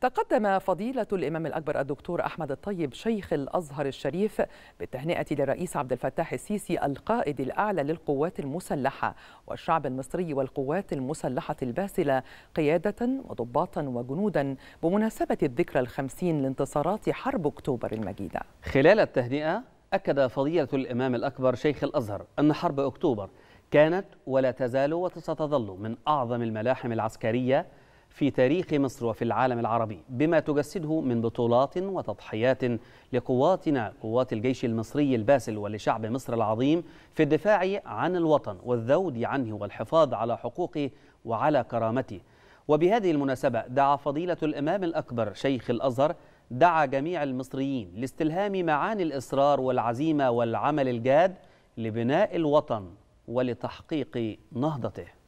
تقدم فضيلة الإمام الأكبر الدكتور أحمد الطيب شيخ الأزهر الشريف بالتهنئة للرئيس عبد الفتاح السيسي القائد الأعلى للقوات المسلحة والشعب المصري والقوات المسلحة الباسلة قيادة وضباطا وجنودا بمناسبة الذكرى ال50 لانتصارات حرب أكتوبر المجيدة. خلال التهنئة أكد فضيلة الإمام الأكبر شيخ الأزهر أن حرب أكتوبر كانت ولا تزال وستظل من أعظم الملاحم العسكرية في تاريخ مصر وفي العالم العربي، بما تجسده من بطولات وتضحيات لقواتنا قوات الجيش المصري الباسل ولشعب مصر العظيم في الدفاع عن الوطن والذود عنه والحفاظ على حقوقه وعلى كرامته. وبهذه المناسبة دعا فضيلة الإمام الأكبر شيخ الأزهر دعا جميع المصريين لاستلهام معاني الإصرار والعزيمة والعمل الجاد لبناء الوطن ولتحقيق نهضته.